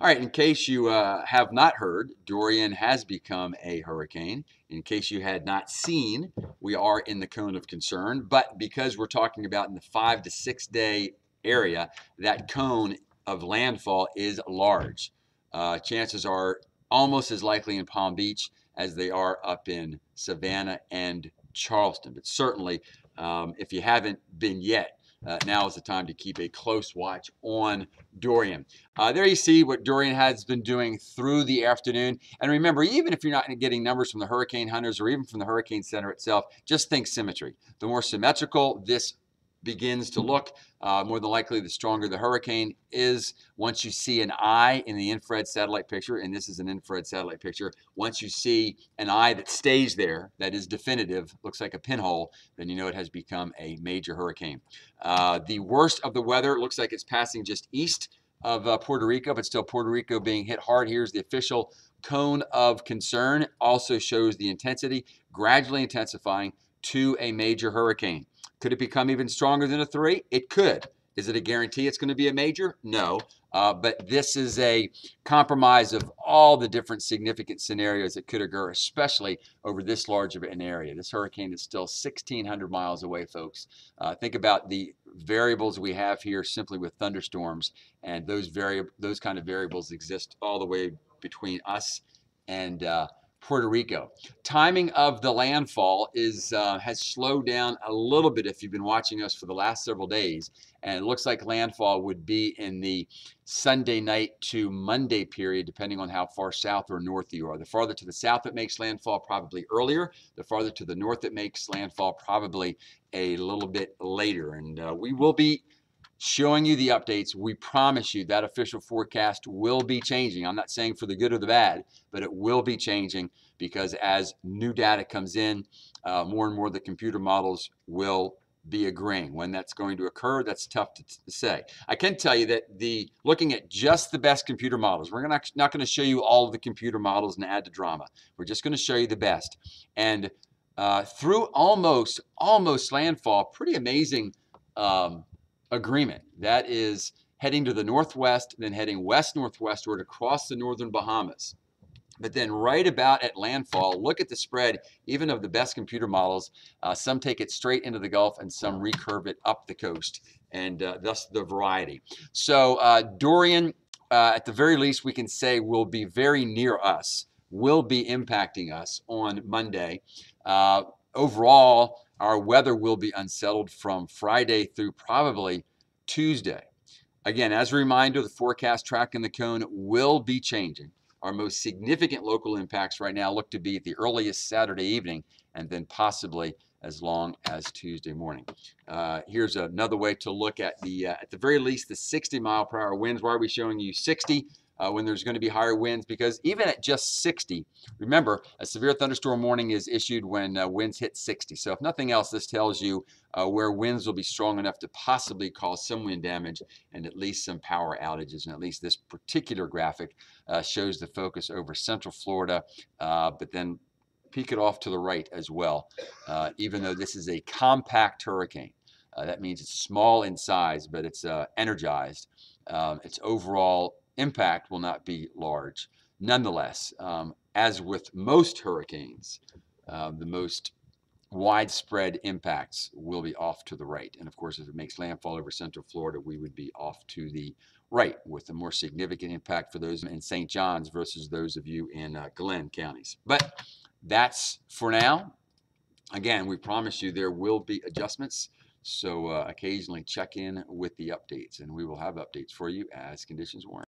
All right, in case you have not heard, Dorian has become a hurricane. In case you had not seen, we are in the cone of concern, but because we're talking about in the 5 to 6 day area, that cone of landfall is large. Chances are almost as likely in Palm Beach as they are up in Savannah and Charleston, but certainly if you haven't been yet, now is the time to keep a close watch on Dorian. There you see what Dorian has been doing through the afternoon. And remember, even if you're not getting numbers from the Hurricane Hunters or even from the Hurricane Center itself, just think symmetry. The more symmetrical this begins to look, more than likely the stronger the hurricane is. Once you see an eye in the infrared satellite picture, and this is an infrared satellite picture, once you see an eye that stays there, that is definitive, looks like a pinhole, then you know it has become a major hurricane. The worst of the weather looks like it's passing just east of Puerto Rico, but still Puerto Rico being hit hard. Here's the official cone of concern, also shows the intensity, gradually intensifying to a major hurricane. Could it become even stronger than a 3? It could. Is it a guarantee it's going to be a major? No. But this is a compromise of all the different significant scenarios that could occur, especially over this large of an area. This hurricane is still 1,600 miles away, folks. Think about the variables we have here simply with thunderstorms, and those kind of variables exist all the way between us and Puerto Rico. Timing of the landfall is has slowed down a little bit if you've been watching us for the last several days, and it looks like landfall would be in the Sunday night to Monday period, depending on how far south or north you are. The farther to the south it makes landfall, probably earlier. The farther to the north it makes landfall, probably a little bit later. And we will be showing you the updates. We promise you that official forecast will be changing. I'm not saying for the good or the bad, but it will be changing, because as new data comes in, more and more the computer models will be agreeing. When that's going to occur, that's tough to say. I can tell you that looking at just the best computer models, we're not going to show you all of the computer models and add to drama. We're just going to show you the best. And through almost landfall, pretty amazing agreement. That is heading to the northwest, then heading west-northwestward across the northern Bahamas. But then right about at landfall, look at the spread even of the best computer models. Some take it straight into the Gulf and some recurve it up the coast, and thus the variety. So Dorian, at the very least, we can say will be very near us, will be impacting us on Monday. Overall, our weather will be unsettled from Friday through probably Tuesday. Again, as a reminder, the forecast tracking the cone will be changing. Our most significant local impacts right now look to be at the earliest Saturday evening, and then possibly as long as Tuesday morning. Here's another way to look at the very least, the 60-mile-per-hour winds. Why are we showing you 60? When there's going to be higher winds, because even at just 60, remember, a severe thunderstorm warning is issued when winds hit 60. So if nothing else, this tells you where winds will be strong enough to possibly cause some wind damage and at least some power outages. And at least this particular graphic shows the focus over central Florida, but then peek it off to the right as well. Even though this is a compact hurricane, that means it's small in size, but it's energized. It's overall impact will not be large. Nonetheless, as with most hurricanes, the most widespread impacts will be off to the right. And of course, if it makes landfall over central Florida, we would be off to the right with a more significant impact for those in St. John's versus those of you in Glenn counties. But that's for now. Again, we promise you there will be adjustments. So occasionally check in with the updates, and we will have updates for you as conditions warrant.